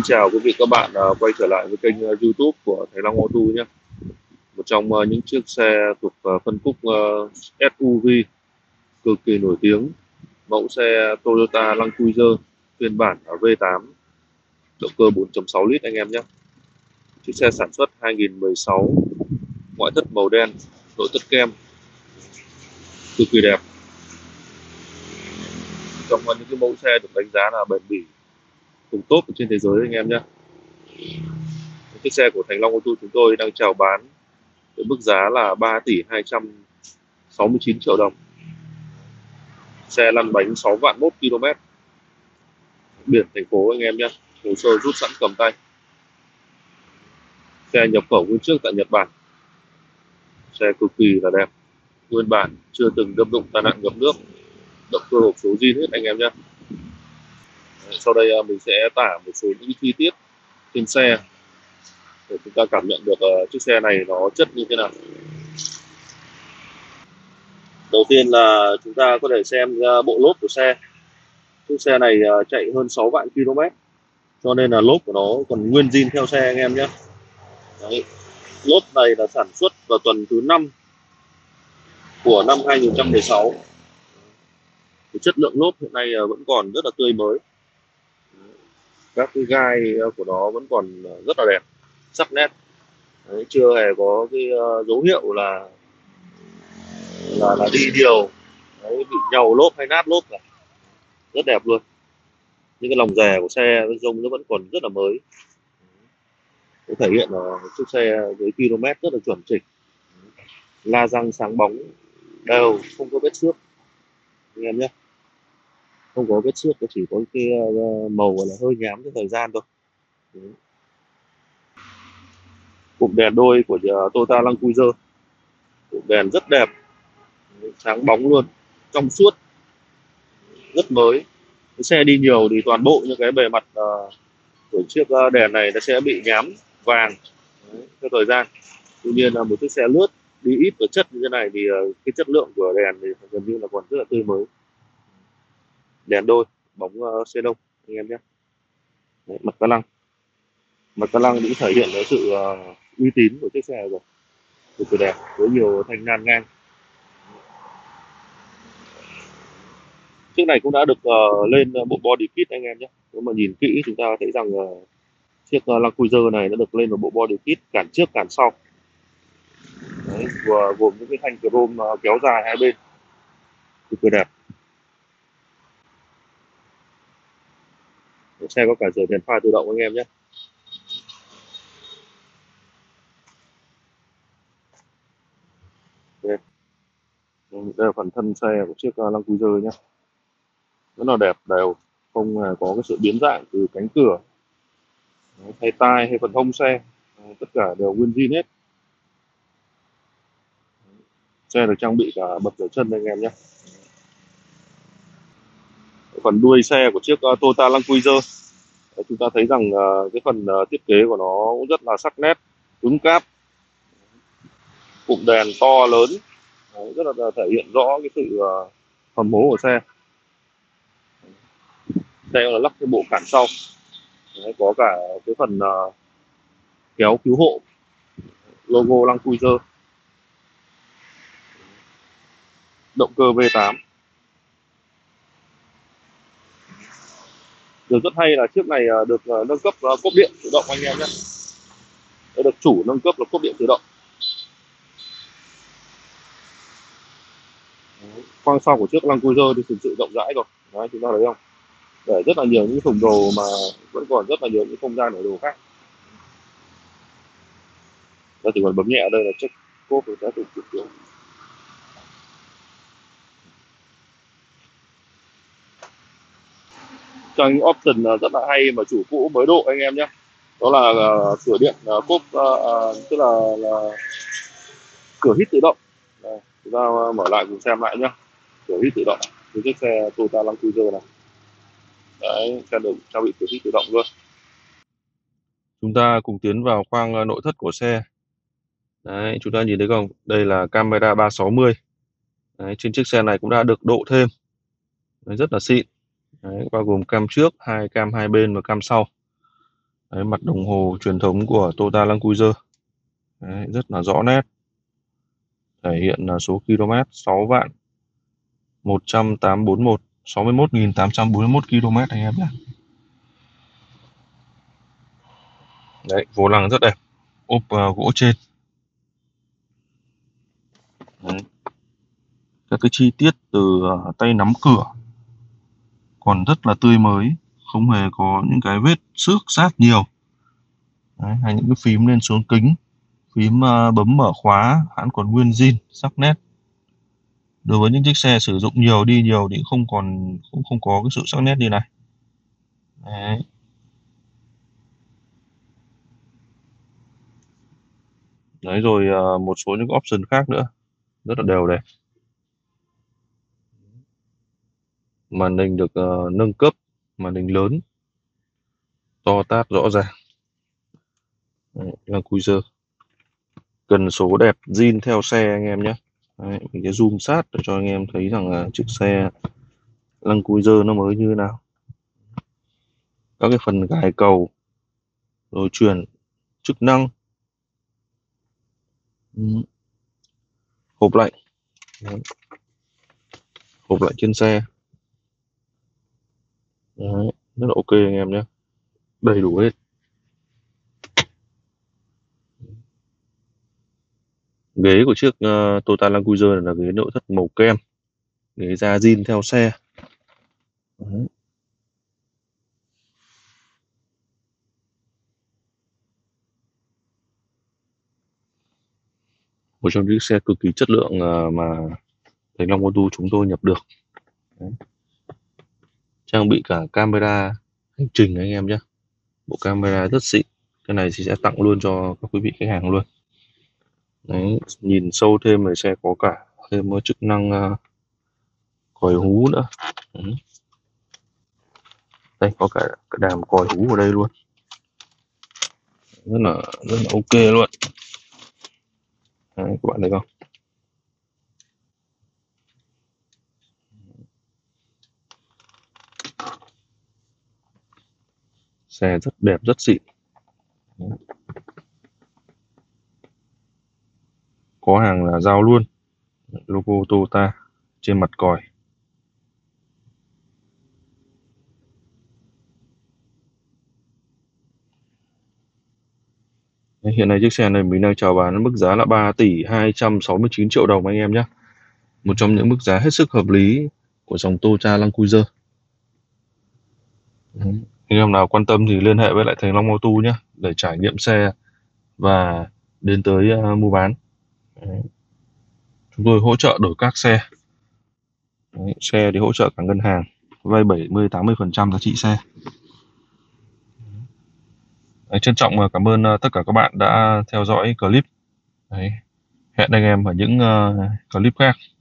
Xin chào quý vị các bạn, quay trở lại với kênh YouTube của Thái Long Auto nhé. Một trong những chiếc xe thuộc phân khúc SUV cực kỳ nổi tiếng, mẫu xe Toyota Land Cruiser phiên bản V8, động cơ 4.6 lít anh em nhé. Chiếc xe sản xuất 2016, ngoại thất màu đen, nội thất kem, cực kỳ đẹp. Trong những cái mẫu xe được đánh giá là bền bỉ, cùng top trên thế giới anh em nhé. Chiếc xe của Thành Long Auto chúng tôi đang chào bán với mức giá là 3 tỷ 269 triệu đồng. Xe lăn bánh 6 vạn 1 km, biển thành phố anh em nhé, hồ sơ rút sẵn cầm tay. Xe nhập khẩu nguyên chiếc tại Nhật Bản, xe cực kỳ là đẹp, nguyên bản, chưa từng đâm đụng tai nạn ngập nước, động cơ hộp số zin hết anh em nhé. Sau đây mình sẽ tả một số những chi tiết trên xe để chúng ta cảm nhận được chiếc xe này nó chất như thế nào. Đầu tiên là chúng ta có thể xem bộ lốp của xe. Chiếc xe này chạy hơn 6 vạn km cho nên là lốp của nó còn nguyên zin theo xe anh em nhé. Đấy. Lốp này là sản xuất vào tuần thứ 5 của năm 2016. Chất lượng lốp hiện nay vẫn còn rất là tươi mới, các cái gai của nó vẫn còn rất là đẹp, sắc nét. Đấy, chưa hề có cái dấu hiệu là đi điều, đấy, bị nhầu lốp hay nát lốp cả, rất đẹp luôn. Những cái lòng rè của xe rông nó vẫn còn rất là mới, có thể hiện là chiếc xe dưới km rất là chuẩn chỉnh, la răng sáng bóng đều, không có vết xước anh em nhé, không có vết xước, chỉ có cái màu là hơi nhám cái thời gian thôi. Đấy. Cụm đèn đôi của Toyota Land Cruiser, cụm đèn rất đẹp, sáng bóng luôn, trong suốt, rất mới. Cái xe đi nhiều thì toàn bộ những cái bề mặt của chiếc đèn này nó sẽ bị nhám vàng theo thời gian. Tuy nhiên là một chiếc xe lướt đi ít ở chất như thế này thì cái chất lượng của đèn thì gần như là còn rất là tươi mới. Đèn đôi, bóng xê đông anh em nhé. Đấy, mặt ca lăng cũng thể hiện cái sự uy tín của chiếc xe rồi, cực kỳ đẹp, với nhiều thanh nan ngang. Chiếc này cũng đã được lên bộ body kit anh em nhé. Nếu mà nhìn kỹ chúng ta thấy rằng chiếc Land Cruiser này đã được lên một bộ body kit cản trước cản sau. Đấy, gồm những cái thanh chrome kéo dài hai bên, cực kỳ đẹp. Xe có cả rời đèn pha tự động anh em nhé. Đây là phần thân xe của chiếc Land Cruiser nhé, rất là đẹp đều, không có cái sự biến dạng từ cánh cửa, thay tai hay phần hông xe, tất cả đều nguyên zin hết. Xe được trang bị cả bật rửa chân anh em nhé. Phần đuôi xe của chiếc Toyota Land Cruiser, chúng ta thấy rằng cái phần thiết kế của nó cũng rất là sắc nét, cứng cáp. Cụm đèn to lớn, rất là thể hiện rõ cái sự hầm hố của xe. Xe là lắp cái bộ cản sau, có cả cái phần kéo cứu hộ, logo Land Cruiser. Động cơ V8. Điều rất hay là chiếc này được nâng cấp cốp điện tự động anh em nhé. Được chủ nâng cấp là cốp điện tự động. Khoang sau của chiếc Land Cruiser thì thực sự rộng rãi rồi. Đấy, chúng ta thấy không? Để rất là nhiều những thùng đồ mà vẫn còn rất là nhiều những không gian để đồ khác. Ta chỉ cần bấm nhẹ ở đây là chiếc cốp sẽ tự chuyển động. Những option rất là hay mà chủ cũ mới độ anh em nhé, đó là cửa điện cốp, tức là cửa hít tự động. Đây, chúng ta mở lại cùng xem lại nhé, cửa hít tự động với chiếc xe Toyota Land Cruiser này. Đấy, xe được trang bị cửa hít tự động luôn. Chúng ta cùng tiến vào khoang nội thất của xe. Đấy, chúng ta nhìn thấy không, đây là camera 360. Đấy, trên chiếc xe này cũng đã được độ thêm. Đấy, rất là xịn. Đấy, bao gồm cam trước, hai cam hai bên và cam sau. Đấy, mặt đồng hồ truyền thống của Toyota Land Cruiser. Đấy, rất là rõ nét. Thể hiện là số km 6.184.1, 61.841 km anh em nhé. Đấy, vô lăng rất đẹp, ốp gỗ trên. Đấy. Các cái chi tiết từ tay nắm cửa còn rất là tươi mới, không hề có những cái vết xước xát nhiều. Đấy, hay những cái phím lên xuống kính, phím bấm mở khóa hãng còn nguyên zin, sắc nét. Đối với những chiếc xe sử dụng nhiều, đi nhiều thì không có cái sự sắc nét như này. Đấy. Đấy, rồi một số những option khác nữa rất là đều đẹp. Màn hình được nâng cấp, màn hình lớn, to tát rõ ràng. Đấy, Land Cruiser cần số đẹp zin theo xe anh em nhé. Đấy, mình sẽ zoom sát để cho anh em thấy rằng là chiếc xe Land Cruiser nó mới như thế nào. Các cái phần gài cầu, rồi chuyển chức năng, hộp lạnh. Đấy. Hộp lạnh trên xe. Đấy, rất là ok anh em nhé, đầy đủ hết. Ghế của chiếc Toyota Land Cruiser là ghế nội thất màu kem, ghế da zin theo xe. Đấy. Một trong những chiếc xe cực kỳ chất lượng mà Thái Long Auto chúng tôi nhập được. Đấy. Trang bị cả camera hành trình anh em nhé. Bộ camera rất xịn. Cái này thì sẽ tặng luôn cho các quý vị khách hàng luôn. Đấy, nhìn sâu thêm về xe có cả thêm chức năng còi hú nữa. Đấy. Đây có cả đàm còi hú ở đây luôn. Rất là ok luôn. Đấy, các bạn thấy không? Xe rất đẹp, rất xịn. Có hàng là dao luôn, logo Toyota trên mặt còi. Hiện nay chiếc xe này mình đang chào bán mức giá là 3.269.000.000 đồng anh em nhé. Một trong những mức giá hết sức hợp lý của dòng Toyota Land Cruiser. Đấy. Anh em nào quan tâm thì liên hệ với lại Thái Long Auto nhé, để trải nghiệm xe và đến tới mua bán. Đấy. Chúng tôi hỗ trợ đổi các xe. Đấy. Xe thì hỗ trợ cả ngân hàng, vay 70-80% giá trị xe. Đấy. Trân trọng cảm ơn tất cả các bạn đã theo dõi clip. Đấy. Hẹn anh em ở những clip khác.